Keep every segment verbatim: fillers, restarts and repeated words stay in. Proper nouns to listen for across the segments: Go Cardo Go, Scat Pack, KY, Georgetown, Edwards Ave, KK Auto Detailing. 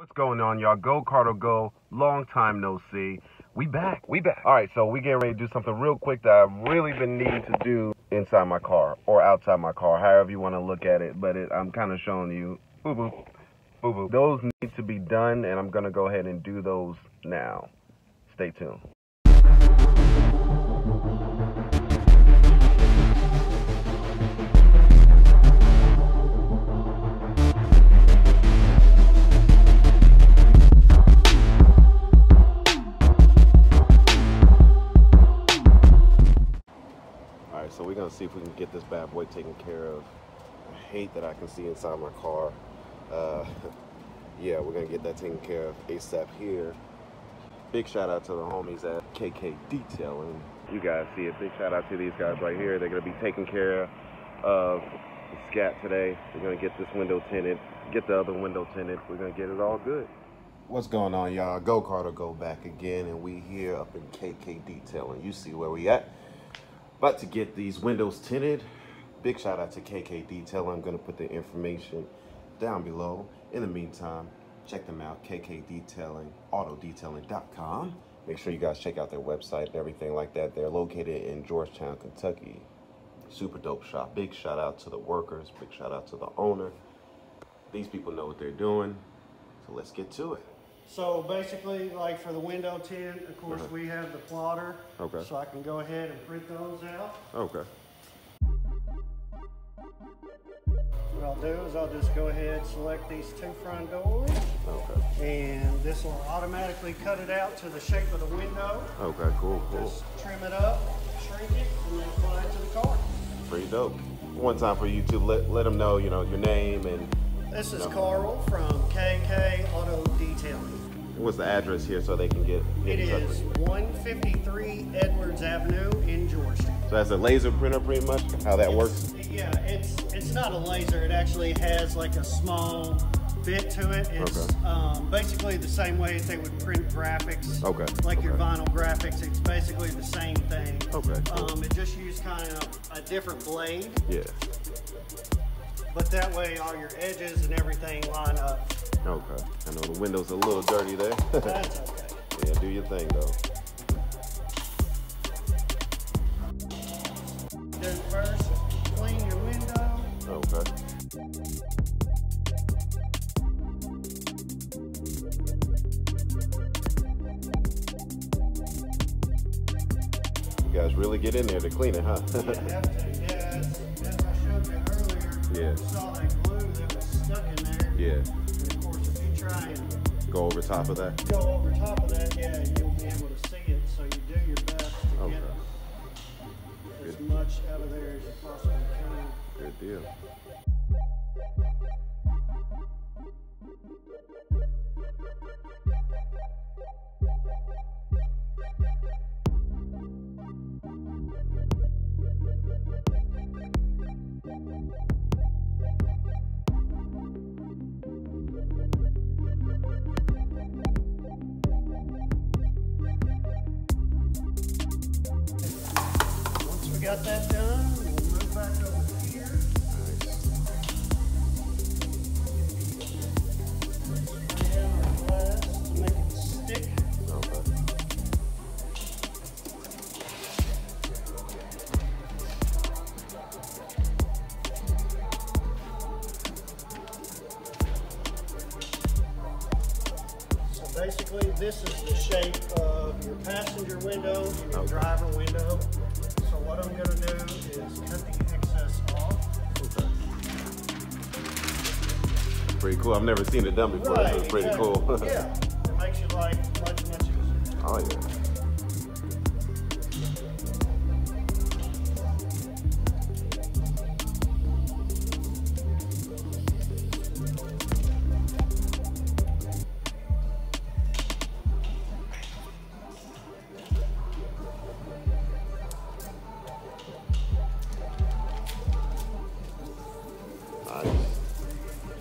What's going on, y'all? Go Cardo Go. Long time no see. We back. We back. All right, so we getting ready to do something real quick that I've really been needing to do inside my car or outside my car, however you want to look at it. But it, I'm kind of showing you. Boo boo, boo boo. Those need to be done, and I'm gonna go ahead and do those now. Stay tuned. So we're gonna see if we can get this bad boy taken care of. I hate that I can see inside my car. Uh, yeah, we're gonna get that taken care of ASAP here. Big shout out to the homies at K K Detailing. You guys see it. Big shout out to these guys right here. They're gonna be taking care of the Scat today. We're gonna get this window tinted, get the other window tinted. We're gonna get it all good. What's going on, y'all? Go Cardo Go back again, and we here up in K K Detailing. You see where we at. About to get these windows tinted. Big shout out to K K Detailing. I'm gonna put the information down below. In the meantime, check them out, K K Detailing, auto detailing dot com. Make sure you guys check out their website and everything like that. They're located in Georgetown, Kentucky. Super dope shop. Big shout out to the workers. Big shout out to the owner. These people know what they're doing. So let's get to it. So basically, like for the window tint, of course, uh-huh. we have the plotter. Okay. So I can go ahead and print those out. Okay. What I'll do is I'll just go ahead and select these two front doors. Okay. And this will automatically cut it out to the shape of the window. Okay, cool, cool. Just trim it up, shrink it, and then apply it to the car. Pretty dope. One time for you to let, let them know, you know, your name and... This is no. Carl from K K Auto Detailing. What's the address here so they can get it? It is one fifty-three Edwards Avenue in Georgetown. So that's a laser printer, pretty much. How that it's, works? Yeah, it's it's not a laser. It actually has like a small bit to it. It's okay. um, basically the same way as they would print graphics. Okay. Like okay. your vinyl graphics, it's basically the same thing. Okay. Cool. Um, it just used kind of a different blade. Yeah. But that way all your edges and everything line up. Okay. I know the window's a little dirty there. That's okay. Yeah, do your thing though. Then first, clean your window. Okay. You guys really get in there to clean it, huh? Yeah, definitely. Yeah, as, as I showed you earlier. Yeah. We saw that glue that was stuck in there. Yeah. And of course, if you try and go over top of that, go over top of that, yeah, you'll be able to see it. So you do your best to okay. get as Good. much out of there as you possibly can. Good deal. Got that done, we'll move back over here. Nice. And our glass to make it stick. Okay. So basically this is the shape of your passenger window and your okay. driver window. What I'm going to do is cut the excess off. Okay. Pretty cool. I've never seen it done before, right, so it's pretty exactly. cool. Yeah, it makes your life much, much easier. Oh, yeah.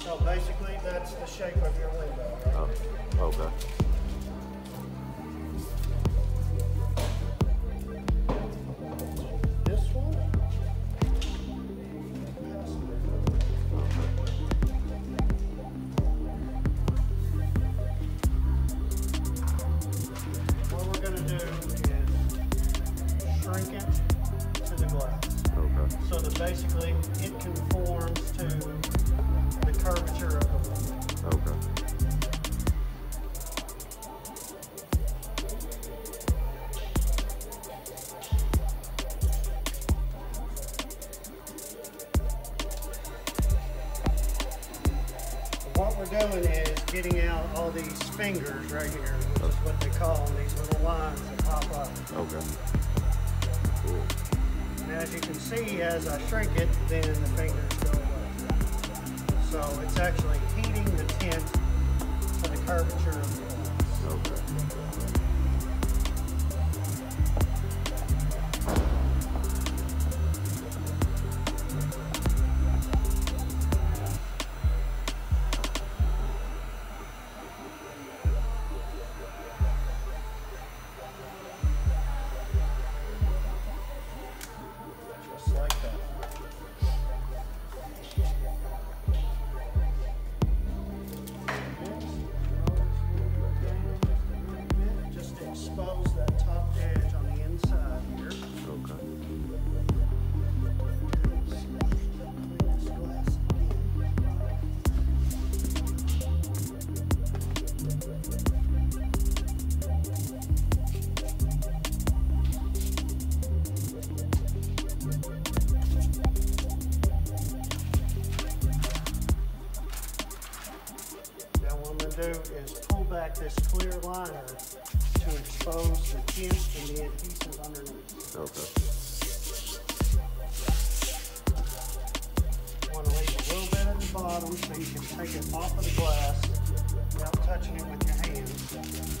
So basically, that's the shape of your window. Right? Oh, okay. This one. Okay. getting out all these fingers right here, which is what they call them, these little lines that pop up. Okay. Cool. And as you can see, as I shrink it, then the fingers go away. So it's actually heating the tint to the curvature of the oil. Okay. Is pull back this clear liner to expose the tint and the adhesive underneath. Okay. You want to leave a little bit at the bottom so you can take it off of the glass without touching it with your hands.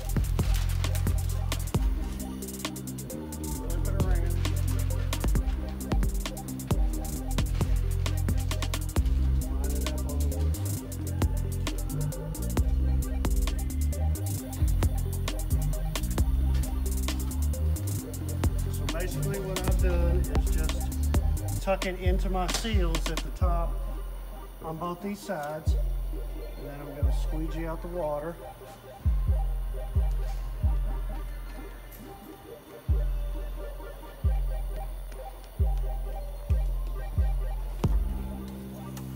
Basically what I've done is just tucking into my seals at the top on both these sides, and then I'm going to squeegee out the water.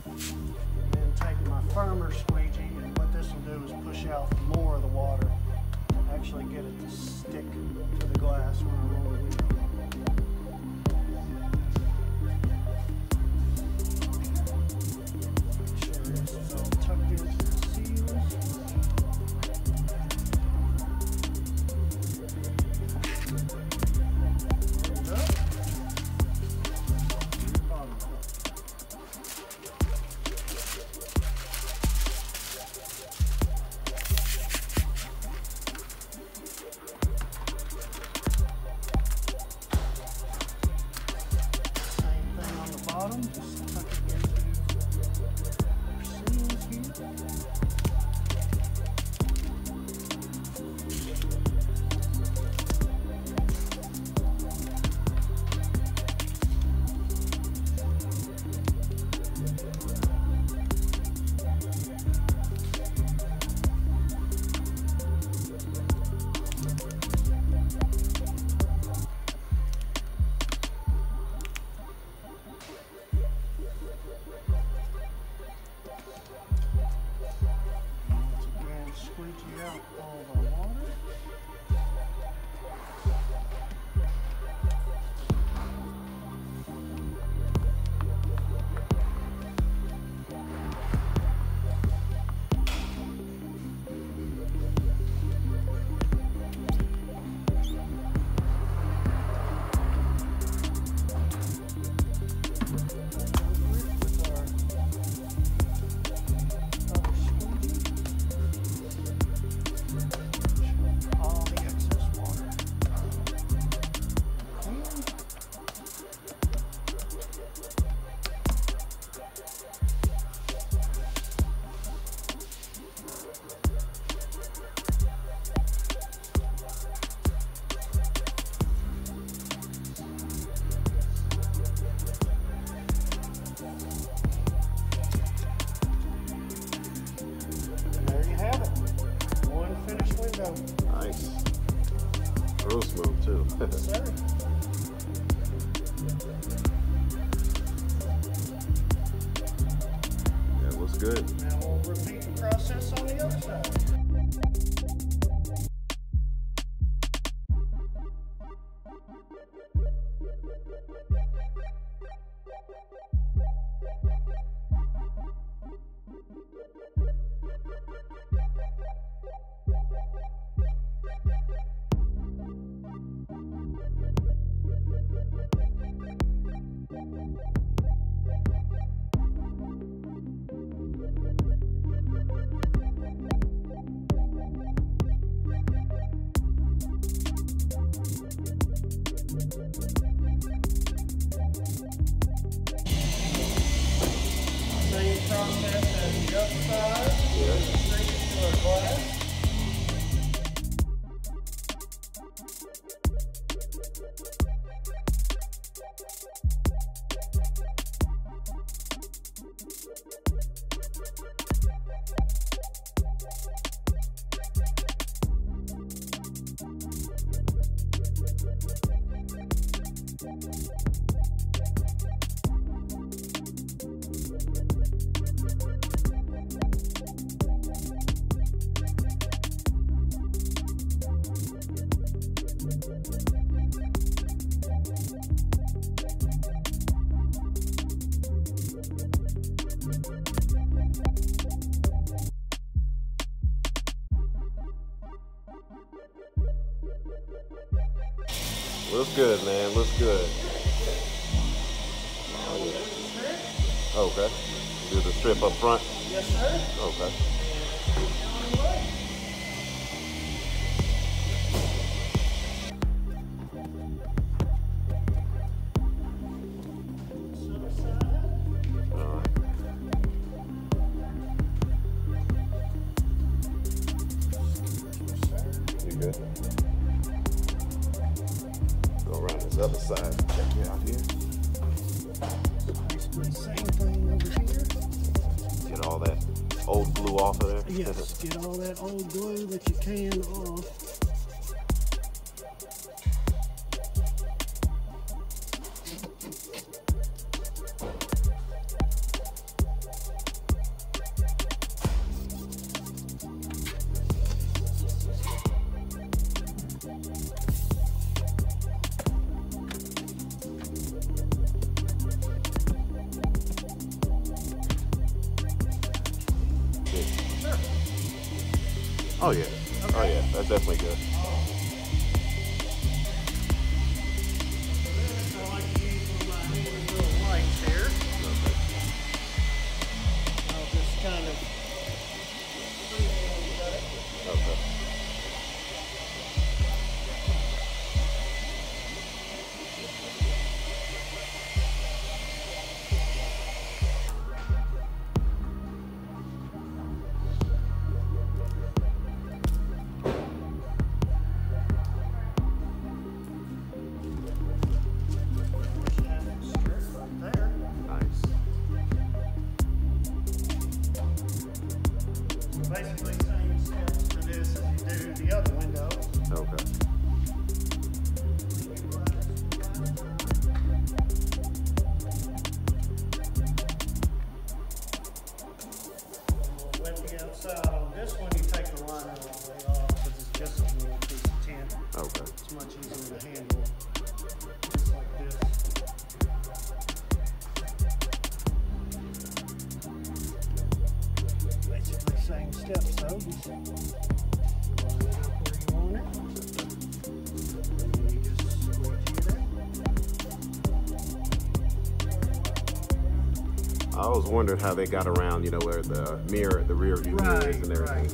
And then take my firmer squeegee, and what this will do is push out more of the water and actually get it to stick to the glass when I roll the wheel. Nice. Real smooth too. Yes, sir. That looks good. Now we'll repeat the process on the other side. Looks good, man. Looks good. Oh, yeah. Okay. Do the strip up front? Yes, sir. Okay. Other side, check it out here. Basically, same thing over here. Get all that old glue off of there. Yes, get all that old glue that you can off. Oh yeah, okay. Oh yeah, that's definitely good. I like to use my hand little lights here. Okay. I'll just kind of... Okay. Basically same steps for this as you do the other window. Okay. With the outside on this one, you take the liner all the way off because it's just a little piece of tin. Okay. It's much easier to handle. Just like this. Same steps though. Line it up where you want it. And then you just squeeze it. I always wondered how they got around, you know, where the mirror, the rear view mirror is and everything. Right.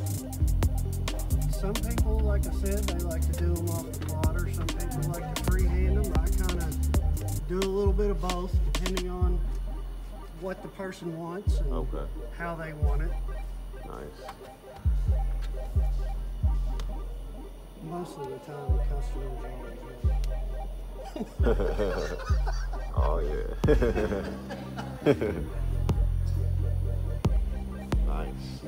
Some people, like I said, they like to do them off the plotter. Some people like to freehand them. I kind of do a little bit of both, depending on what the person wants and okay. how they want it. Nice. Most of the time, the customers are oh, yeah. Nice.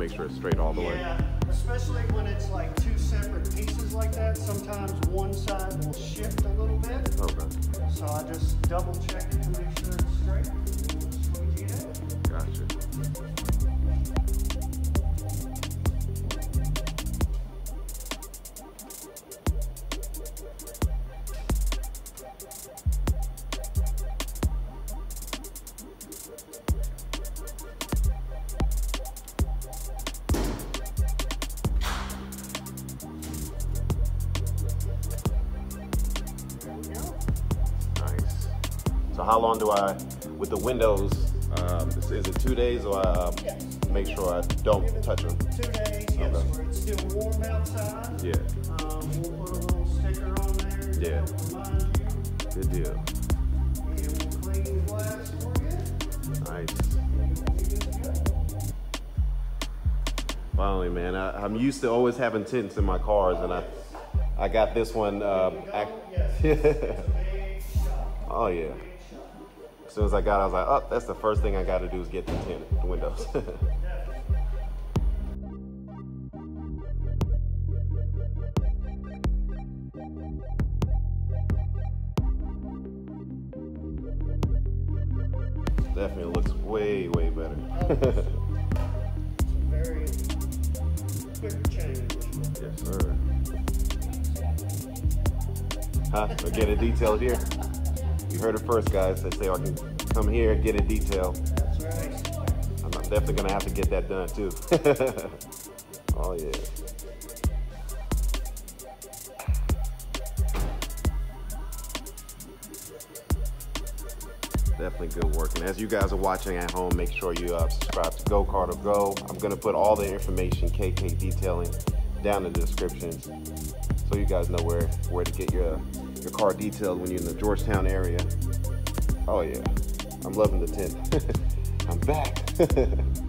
make sure it's straight all the yeah, way. Yeah, especially when it's like two separate pieces like that. Sometimes one side will shift a little bit. Okay. So I just double check it to make sure it's straight. So we get it. Gotcha. So how long do I, with the windows, um, is it two days or I um, yes. make sure I don't touch them? Two days, yes, okay. Where it's still warm outside. Yeah. Um, we'll put a little sticker on there. Yeah. To remind you. Good deal. And we'll clean the glass for you. Nice. Finally, man, I, I'm used to always having tints in my cars, and I, I got this one. Um, yes. Oh yeah. As soon as I got it, I was like, oh, that's the first thing I got to do is get the tinted windows. Definitely looks way, way better. It's a very quick change. Yes, sir. Huh? We're getting detailed here. You heard it first, guys. They say I can come here and get a detail. That's right. I'm definitely gonna have to get that done too. Oh yeah. Definitely good work. And as you guys are watching at home, make sure you uh, subscribe to Go Cardo Go. I'm gonna put all the information, K K Detailing, down in the description, so you guys know where where to get your. your car detailed when you're in the Georgetown area. Oh yeah, I'm loving the tent. I'm back.